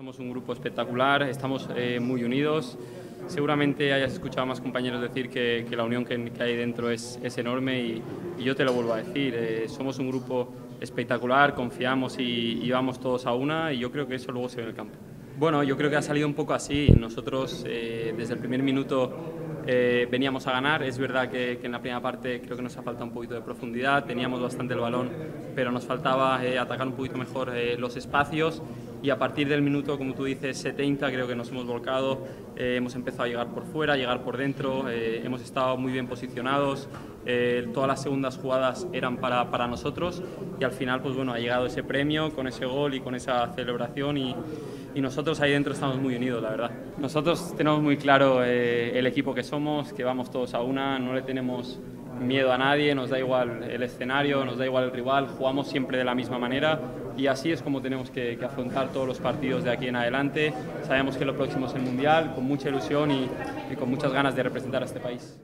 Somos un grupo espectacular, estamos muy unidos. Seguramente hayas escuchado a más compañeros decir que la unión que hay dentro es enorme y yo te lo vuelvo a decir. Somos un grupo espectacular, confiamos y vamos todos a una y yo creo que eso luego se ve en el campo. Bueno, yo creo que ha salido un poco así. Nosotros desde el primer minuto veníamos a ganar. Es verdad que en la primera parte creo que nos ha faltado un poquito de profundidad, teníamos bastante el balón, pero nos faltaba atacar un poquito mejor los espacios. Y a partir del minuto, como tú dices, 70, creo que nos hemos volcado, hemos empezado a llegar por fuera, a llegar por dentro, hemos estado muy bien posicionados, todas las segundas jugadas eran para nosotros y al final pues bueno, ha llegado ese premio con ese gol y con esa celebración y nosotros ahí dentro estamos muy unidos, la verdad. Nosotros tenemos muy claro el equipo que somos, que vamos todos a una, no le tenemos miedo a nadie, nos da igual el escenario, nos da igual el rival, jugamos siempre de la misma manera y así es como tenemos que afrontar todos los partidos de aquí en adelante. Sabemos que lo próximo es el Mundial, con mucha ilusión y con muchas ganas de representar a este país.